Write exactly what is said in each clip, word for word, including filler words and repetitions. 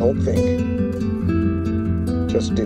Don't think, just do.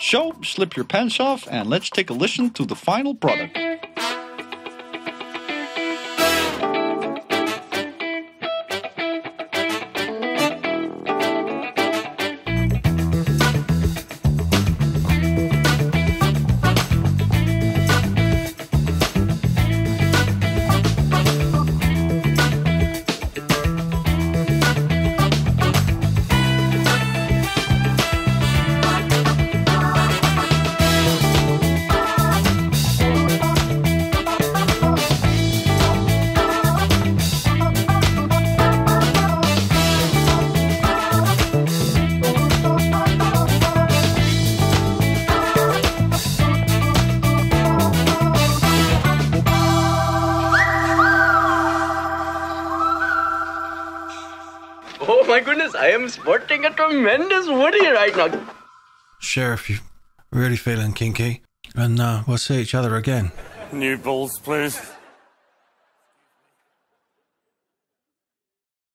So, slip your pants off and let's take a listen to the final product. Oh my goodness, I am sporting a tremendous woody right now. Sheriff, you're really feeling kinky. And uh, we'll see each other again. New balls, please.